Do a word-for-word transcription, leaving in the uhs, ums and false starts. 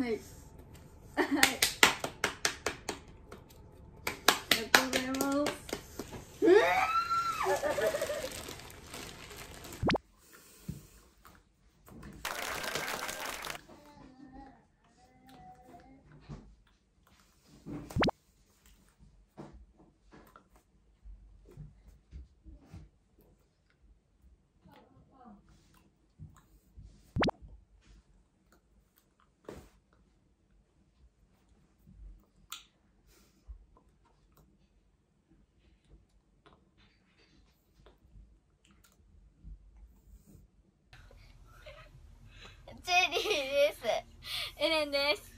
はいはい、ありがとうございます。うチェリーです。エレンです。